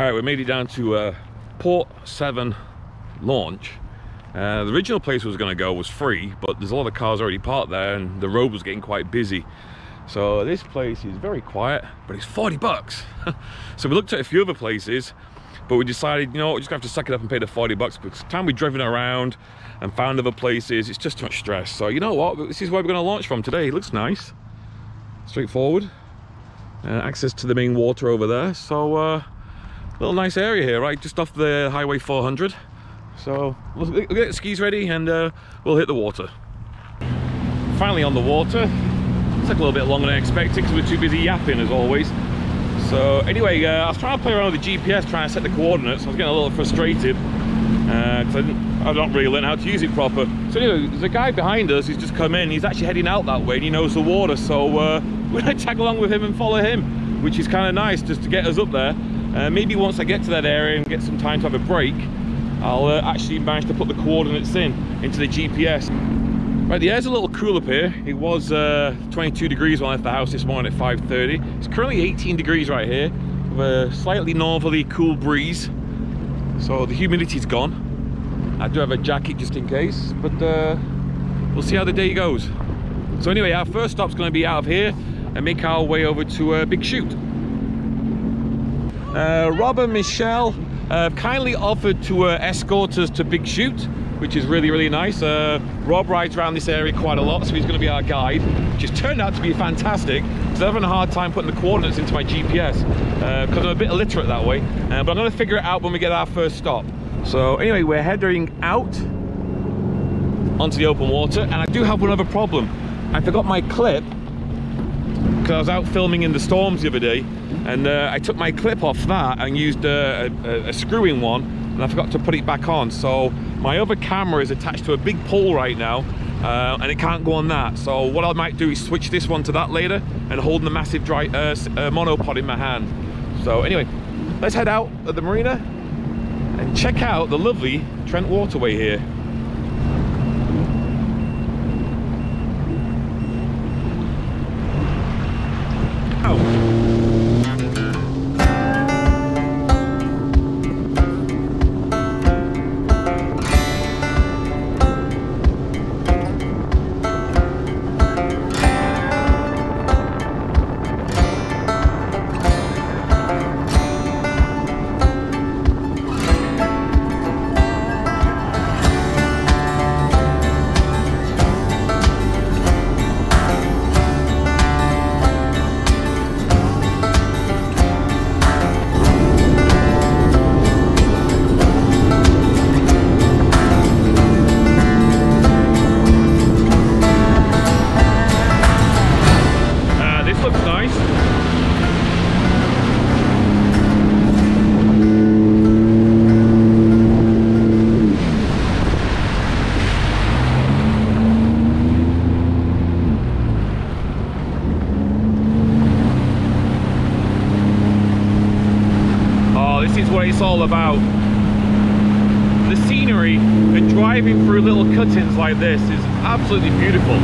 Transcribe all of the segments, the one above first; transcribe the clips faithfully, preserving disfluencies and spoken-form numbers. All right, we made it down to uh, Port Severn launch. Uh, the original place we was going to go was free, but there's a lot of cars already parked there and the road was getting quite busy. So this place is very quiet, but it's forty bucks. So we looked at a few other places, but we decided, you know what, we're just going to have to suck it up and pay the forty bucks, because the time we've driven around and found other places, it's just too much stress. So you know what, this is where we're going to launch from today. It looks nice, straightforward. Uh, access to the main water over there. So a uh, little nice area here, right? Just off the Highway four hundred. So we'll, we'll get the skis ready and uh, we'll hit the water. Finally on the water. It took a little bit longer than expected because we're too busy yapping as always. So anyway, uh, I was trying to play around with the G P S, trying to set the coordinates. I was getting a little frustrated because uh, I didn't, I don't really learn how to use it proper. So anyway, there's a guy behind us who's just come in. He's actually heading out that way and he knows the water. So uh, we're going to tag along with him and follow him, which is kind of nice just to get us up there. Uh, maybe once I get to that area and get some time to have a break, I'll uh, actually manage to put the coordinates in, into the G P S. Right, the air's a little cool up here. It was uh, twenty-two degrees when I left the house this morning at five thirty. It's currently eighteen degrees right here, with a slightly northerly cool breeze. So the humidity's gone. I do have a jacket just in case, but uh, we'll see how the day goes. So anyway, our first stop's gonna be out of here and make our way over to uh, Big Chute. Uh, Rob and Michelle Uh, kindly offered to uh, escort us to Big Chute, which is really, really nice. Uh, Rob rides around this area quite a lot, so he's going to be our guide, which has turned out to be fantastic. So I'm having a hard time putting the coordinates into my G P S, because uh, I'm a bit illiterate that way, uh, but I'm going to figure it out when we get our first stop. So anyway, we're heading out onto the open water, and I do have one other problem. I forgot my clip, because I was out filming in the storms the other day, and uh, I took my clip off that and used a, a, a screw-in one, and I forgot to put it back on. So my other camera is attached to a big pole right now, uh, and it can't go on that. So what I might do is switch this one to that later, and holding the massive dry uh, uh, monopod in my hand. So anyway, let's head out at the marina and check out the lovely Trent Waterway here. All about the scenery, and driving through little cut-ins like this is absolutely beautiful.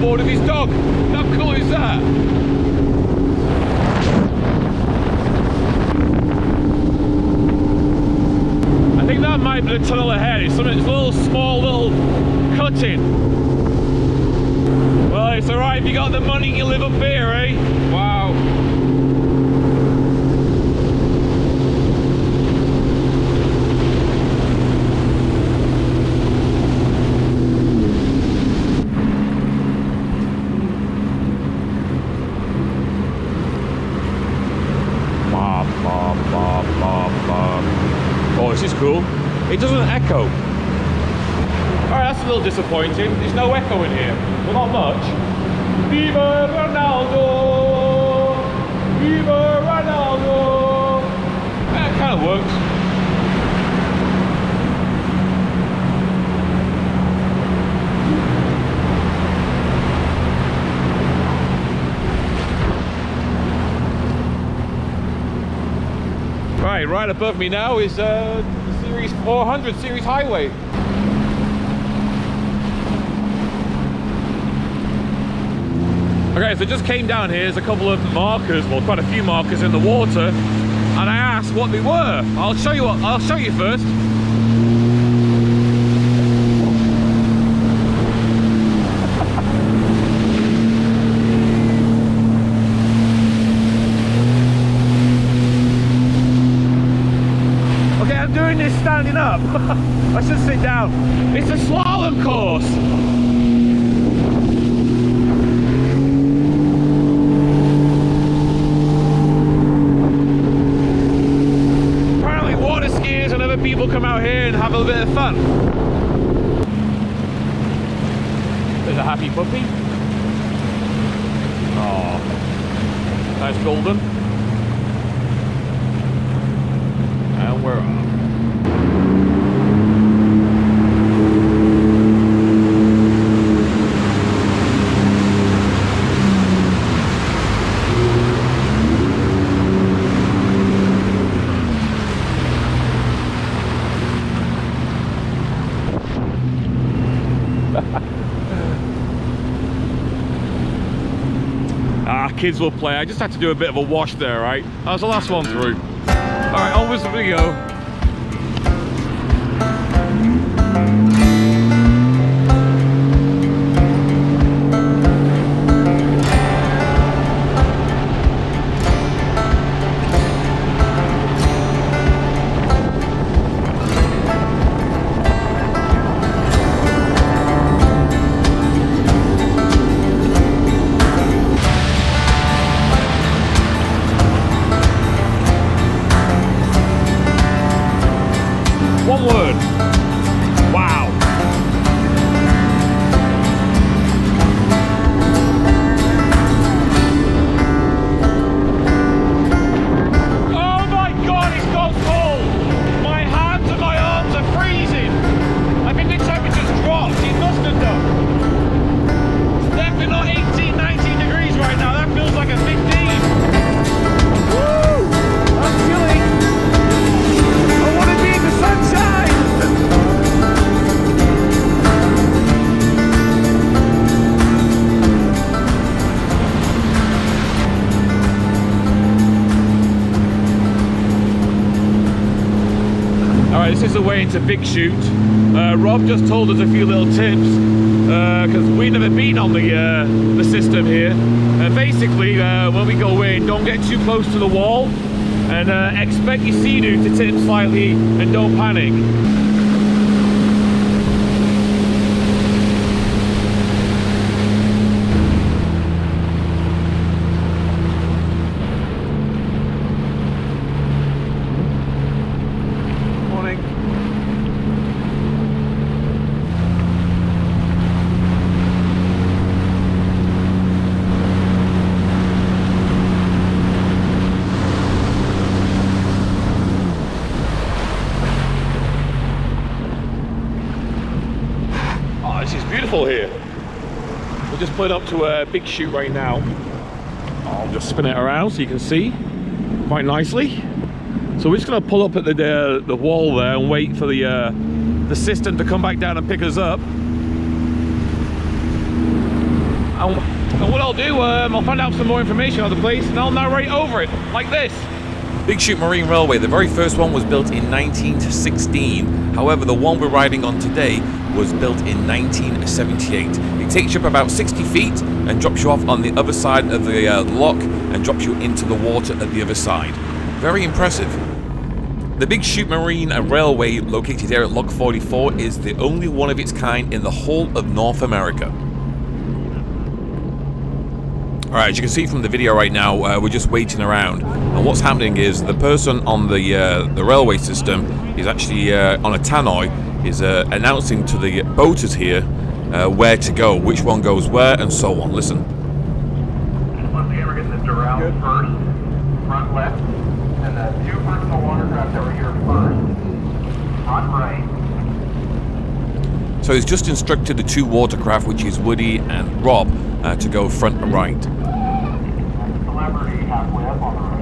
Board of his dog. How cool is that? I think that might be the tunnel ahead. It's something, it's a little small little cutting. Well, it's alright if you got the money, you live up here, eh? Wow. is cool. It doesn't echo. Alright, that's a little disappointing. There's no echo in here. Well, not much. Viva Ronaldo! Viva Ronaldo! That kind of works. Right, right above me now is uh, the Series four hundred Series Highway. Okay, so just came down here, there's a couple of markers, well quite a few markers in the water, and I asked what they were. I'll show you what, I'll show you first. Standing up. I should sit down. It's a slalom course. Apparently water skiers and other people come out here and have a bit of fun. There's a happy puppy. Oh, nice golden. And we're on. Kids will play. I just had to do a bit of a wash there, right? That was the last one through. All right, onwards we go. Into Big Chute. Uh, Rob just told us a few little tips because uh, we've never been on the uh, the system here. And basically, uh, when we go in, don't get too close to the wall, and uh, expect your Sea-Doo to tip slightly, and don't panic. Here. We're just pulling up to a Big Chute right now. I'll just spin it around so you can see quite nicely. So we're just going to pull up at the uh, the wall there and wait for the uh, the system to come back down and pick us up. And, and what I'll do, um, I'll find out some more information on the place and I'll narrate over it like this. Big Chute Marine Railway, the very first one was built in nineteen sixteen. However, the one we're riding on today was built in nineteen seventy-eight. It takes you up about sixty feet and drops you off on the other side of the uh, lock and drops you into the water at the other side. Very impressive. The Big Chute Marine Railway, located here at Lock forty-four, is the only one of its kind in the whole of North America. Alright, as you can see from the video right now, uh, we're just waiting around, and what's happening is the person on the uh, the railway system is actually uh, on a tannoy, is uh, announcing to the boaters here uh, where to go, which one goes where, and so on. Listen. Just let the immigrant sister route first, front left, and the two personal watercraft over here first, front right. So he's just instructed the two watercraft, which is Woody and Rob, uh, to go front and right. Celebrity halfway up on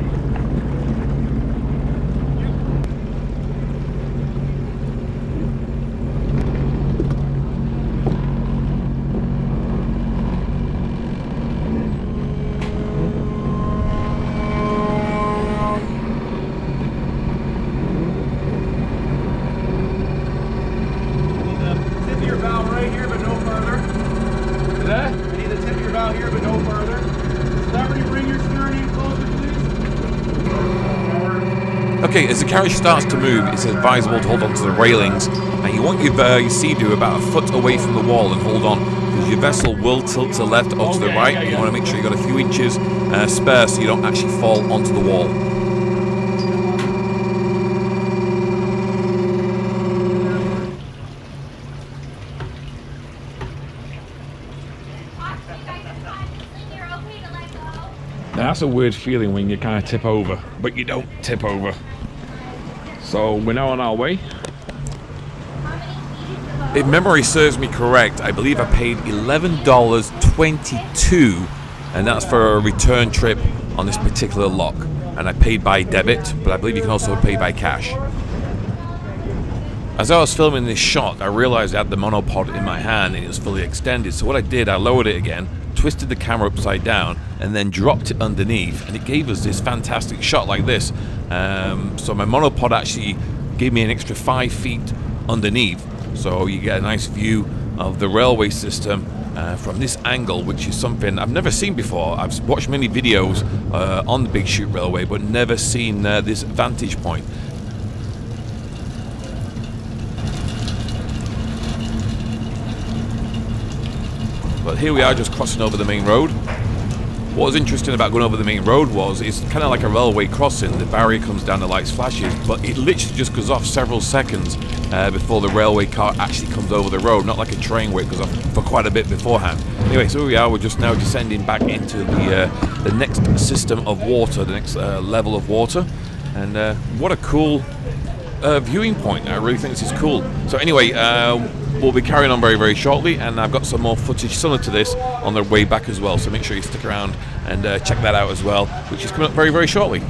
Okay, as the carriage starts to move, it's advisable to hold on to the railings, and you want your, uh, your Sea-Doo about a foot away from the wall and hold on, because your vessel will tilt to the left or to the right, and you want to make sure you've got a few inches uh, spare so you don't actually fall onto the wall. Now, that's a weird feeling when you kind of tip over, but you don't tip over. So we're now on our way. If memory serves me correct, I believe I paid eleven dollars and twenty-two cents, and that's for a return trip on this particular lock. And I paid by debit, but I believe you can also pay by cash. As I was filming this shot, I realized I had the monopod in my hand and it was fully extended. So what I did, I lowered it again, twisted the camera upside down, and then dropped it underneath, and it gave us this fantastic shot like this. Um, so my monopod actually gave me an extra five feet underneath, so you get a nice view of the railway system uh, from this angle, which is something I've never seen before. I've watched many videos uh, on the Big Chute Railway, but never seen uh, this vantage point. But here we are, just crossing over the main road. What was interesting about going over the main road was it's kind of like a railway crossing. The barrier comes down, the lights flashes, but it literally just goes off several seconds uh, before the railway car actually comes over the road, not like a train where it goes off for quite a bit beforehand. Anyway, so here we are, we're just now descending back into the, uh, the next system of water, the next uh, level of water, and uh, what a cool uh, viewing point. I really think this is cool. So anyway, uh, we'll be carrying on very, very shortly, and I've got some more footage similar to this on the way back as well, so make sure you stick around and uh, check that out as well, which is coming up very, very shortly.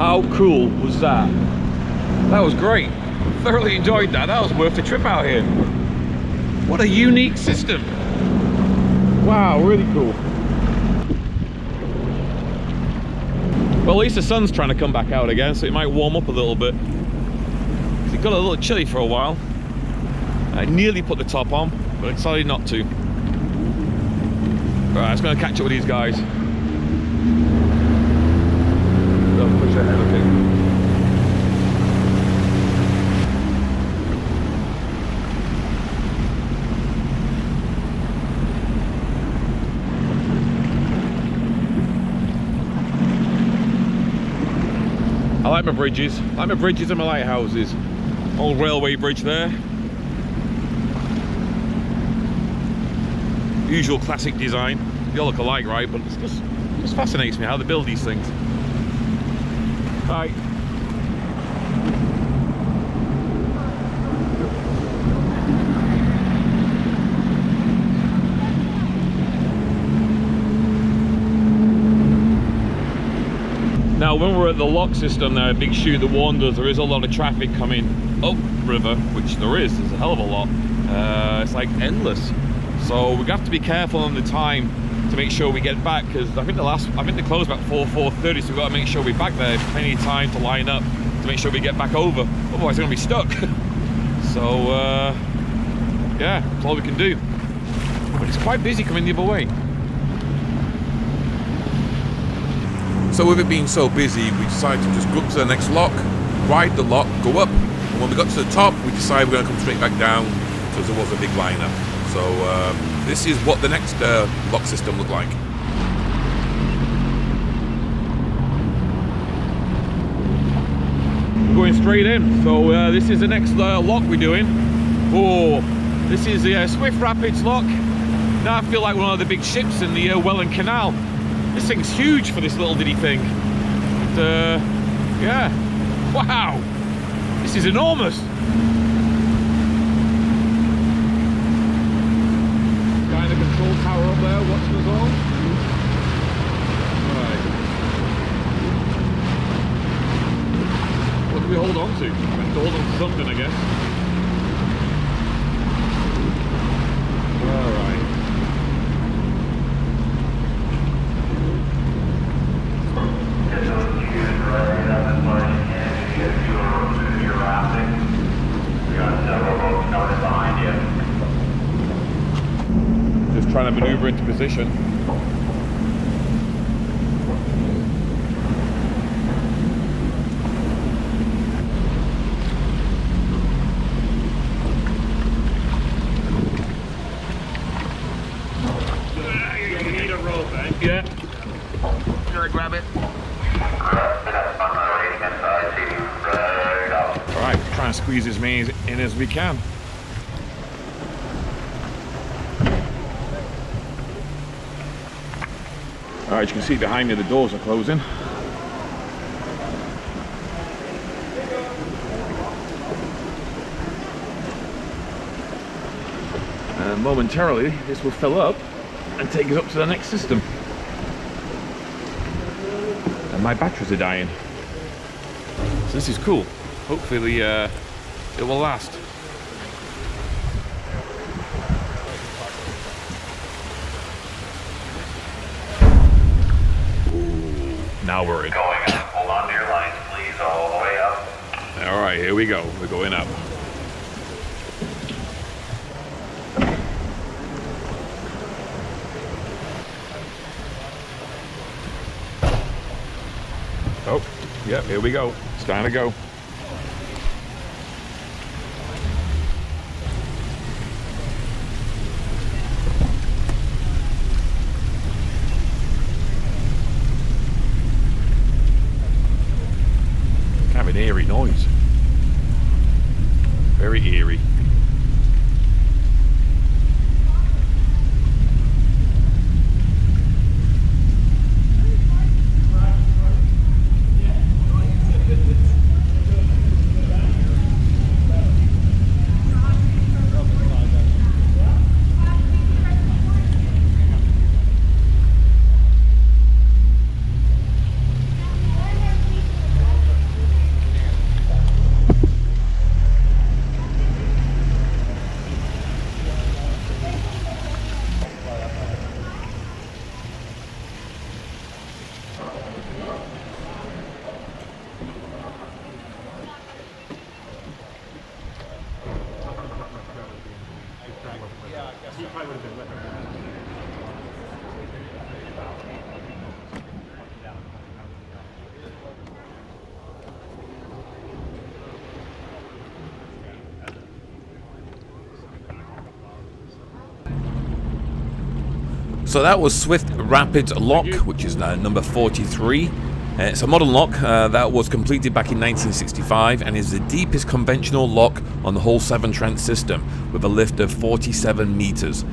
How cool was that? That was great. Thoroughly enjoyed that. That was worth the trip out here. What a unique system. Wow, really cool. Well, at least the sun's trying to come back out again, so it might warm up a little bit. It got a little chilly for a while. I nearly put the top on, but I decided not to. Alright, I'm just going to catch up with these guys. Don't push ahead, okay. my bridges. I like my bridges and my lighthouses. Old railway bridge there. Usual classic design. They all look alike, right? But it's just, it just fascinates me how they build these things. Right. Now, when we're at the lock system there, Big Chute, that warned us there is a lot of traffic coming up river, which there is, there's a hell of a lot. Uh, it's like endless. So we have to be careful on the time to make sure we get back, because I think the last, I think they closed about four, four thirty, so we've got to make sure we're back there. Plenty of time to line up to make sure we get back over. Otherwise, we're going to be stuck. So, uh, yeah, that's all we can do. But it's quite busy coming the other way. So with it being so busy, we decided to just go up to the next lock, ride the lock, go up, and when we got to the top, we decided we're going to come straight back down because there was a big lineup. So um, this is what the next uh, lock system looked like. Going straight in. So uh, this is the next uh, lock we're doing. Oh, this is the uh, Swift Rapids Lock. Now I feel like one of the big ships in the uh, Welland Canal. This thing's huge for this little diddy thing. And, uh, yeah. Wow. This is enormous. Guy in the control tower up there watching us all. Right. What do we hold on to? We have to hold on to something, I guess. All right. Just trying to maneuver into position. You need a rope, eh? Yeah. Should I grab it? Trying to squeeze as many in as we can. All right, you can see behind me the doors are closing. And momentarily, this will fill up and take us up to the next system. And my batteries are dying. So this is cool. Hopefully uh, it will last. Now we're in. Going up. Hold on to your lines, please, all the way up. All right, here we go. We're going up. Oh, yep, here we go. It's time to go. An eerie noise. Very eerie. So that was Swift Rapids Lock, which is now number forty-three. Uh, it's a modern lock uh, that was completed back in nineteen sixty-five and is the deepest conventional lock on the whole Severn Trent system, with a lift of forty-seven metres.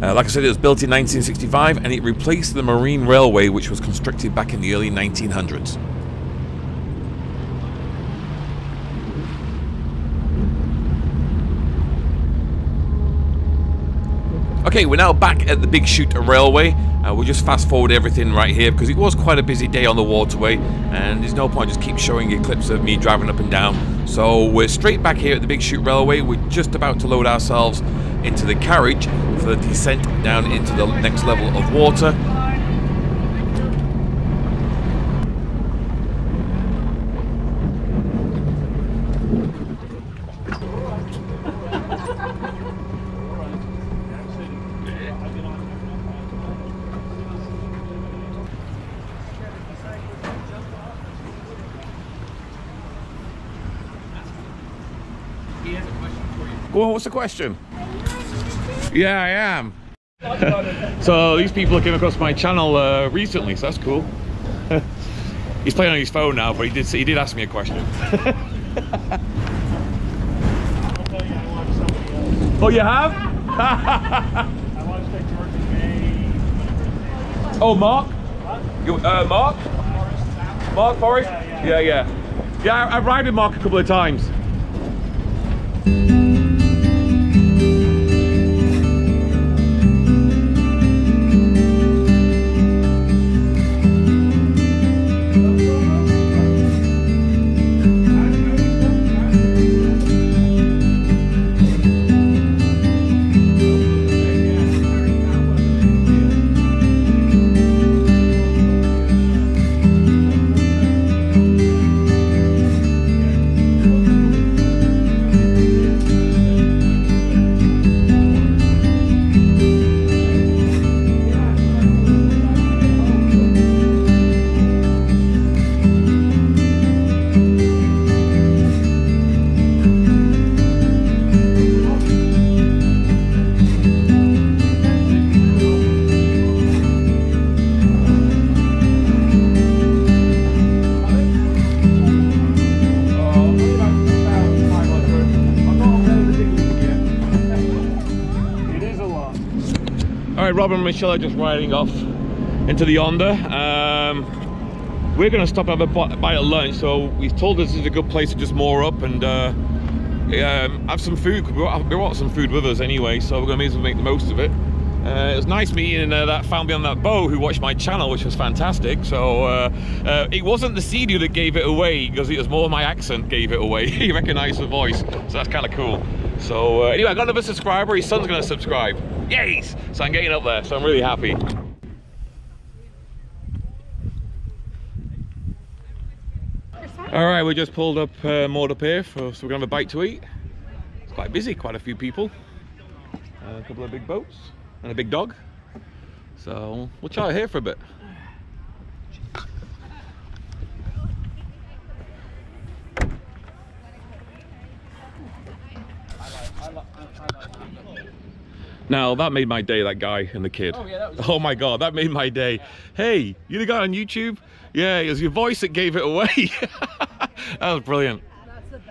Uh, like I said, it was built in nineteen sixty-five and it replaced the Marine Railway, which was constructed back in the early nineteen hundreds. Okay, we're now back at the Big Chute Railway. Uh, we'll just fast forward everything right here because it was quite a busy day on the waterway and there's no point just keep showing you clips of me driving up and down. So we're straight back here at the Big Chute Railway. We're just about to load ourselves into the carriage for the descent down into the next level of water. Go on, what's the question? Yeah, I am. So these people came across my channel uh, recently, so that's cool. He's playing on his phone now, but he did he did ask me a question. Oh, you have? I watched that George May. Oh, Mark? What? You, uh, Mark? Forrest. Mark Forrest? Yeah, yeah. Yeah, yeah. yeah I, I've ridden with Mark a couple of times. Rob and Michelle are just riding off into the yonder. Um, we're going to stop and have a bite at lunch, so he's told us this is a good place to just moor up and uh, um, have some food. We want some food with us anyway, so we're going to make the most of it. Uh, it was nice meeting uh, that family on that boat who watched my channel, which was fantastic. So uh, uh, it wasn't the Sea-Doo that gave it away, because it was more my accent gave it away. He recognised the voice, so that's kind of cool. So uh, anyway, I got another subscriber. His son's going to subscribe. Yes! So I'm getting up there, so I'm really happy. Alright, we just pulled up, uh, moored up here, for, so we're going to have a bite to eat. It's quite busy, quite a few people. Uh, a couple of big boats, and a big dog. So, we'll chill out here for a bit. Now, that made my day, that guy and the kid. Oh, yeah, that was oh my God, that made my day. Yeah. Hey, you the guy on YouTube? Yeah, it was your voice that gave it away. That was brilliant.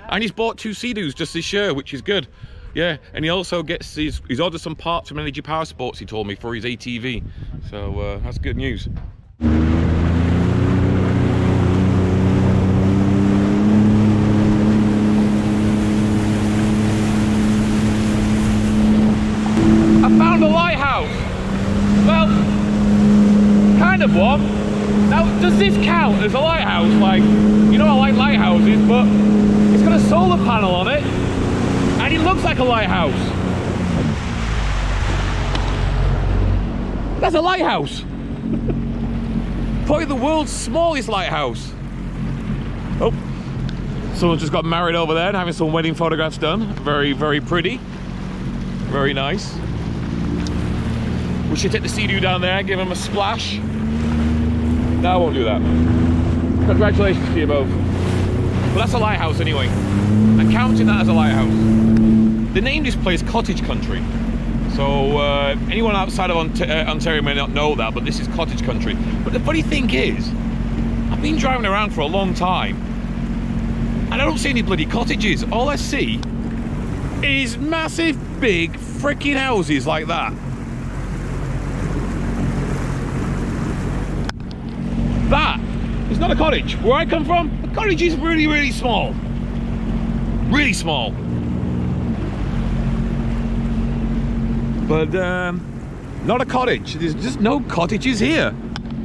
And he's bought two Sea-Doos just this year, which is good. Yeah, and he also gets his, he's ordered some parts from Energy Power Sports, he told me, for his A T V. So uh, that's good news. What? Now, does this count as a lighthouse? Like, you know, I like lighthouses, but it's got a solar panel on it and it looks like a lighthouse. That's a lighthouse. Probably the world's smallest lighthouse. Oh, someone just got married over there and having some wedding photographs done. Very, very pretty. Very nice. We should take the Sea-Doo down there, give him a splash. No, I won't do that. Congratulations to you both. Well, that's a lighthouse anyway. I'm counting that as a lighthouse. They named this place Cottage Country. So uh, anyone outside of Ont uh, Ontario may not know that, but this is Cottage Country. But the funny thing is, I I've been driving around for a long time and I don't see any bloody cottages. All I see is massive, big, freaking houses like that. That is not a cottage. Where I come from, a cottage is really, really small. Really small. But um, not a cottage. There's just no cottages here.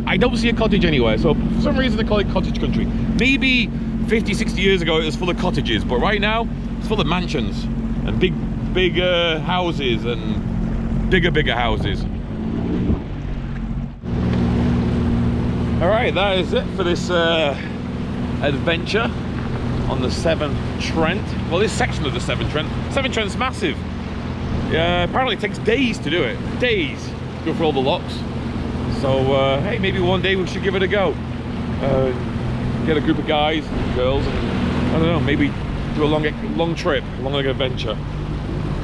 I don't see a cottage anywhere. So for some reason they call it cottage country. Maybe fifty, sixty years ago it was full of cottages, but right now it's full of mansions and big, big uh, houses and bigger, bigger houses. All right, that is it for this uh, adventure on the Severn Trent. Well, this section of the Severn Trent. Severn Trent's massive. Yeah, apparently it takes days to do it. Days to go for all the locks. So, uh, hey, maybe one day we should give it a go. Uh, get a group of guys and girls and, I don't know, maybe do a long, long trip, a long, long adventure.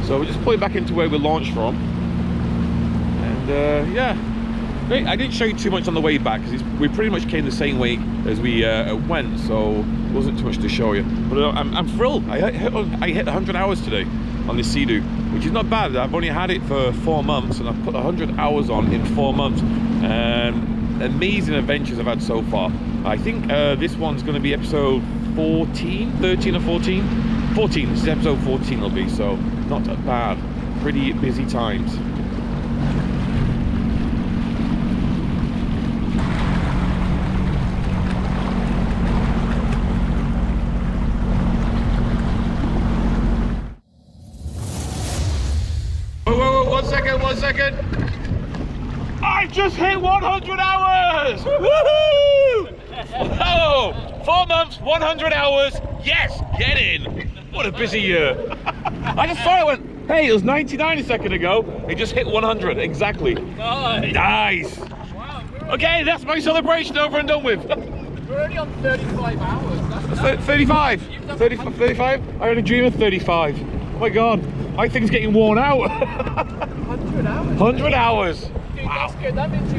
So we're just pulling back into where we launched from. And, uh, yeah. I didn't show you too much on the way back because we pretty much came the same way as we uh, went, so it wasn't too much to show you. But uh, I'm, I'm thrilled. I hit, I hit one hundred hours today on this Sea-Doo, which is not bad. I've only had it for four months and I've put one hundred hours on in four months. Um, amazing adventures I've had so far. I think uh, this one's going to be episode fourteen, thirteen or fourteen? fourteen, this is episode fourteen it'll be, so not bad. Pretty busy times. Second. I've just hit one hundred hours! Woohoo! Oh, four months, one hundred hours. Yes, get in. What a busy year. I just thought I went, hey, it was ninety-nine a second ago. It just hit one hundred, exactly. Nice. Nice. Wow, okay, that's my celebration over and done with. We're only on thirty-five hours. That's that's thirty-five. thirty, thirty-five? I only dream of thirty-five. Oh my God, my thing's getting worn out. one hundred hours. one hundred hours. Wow.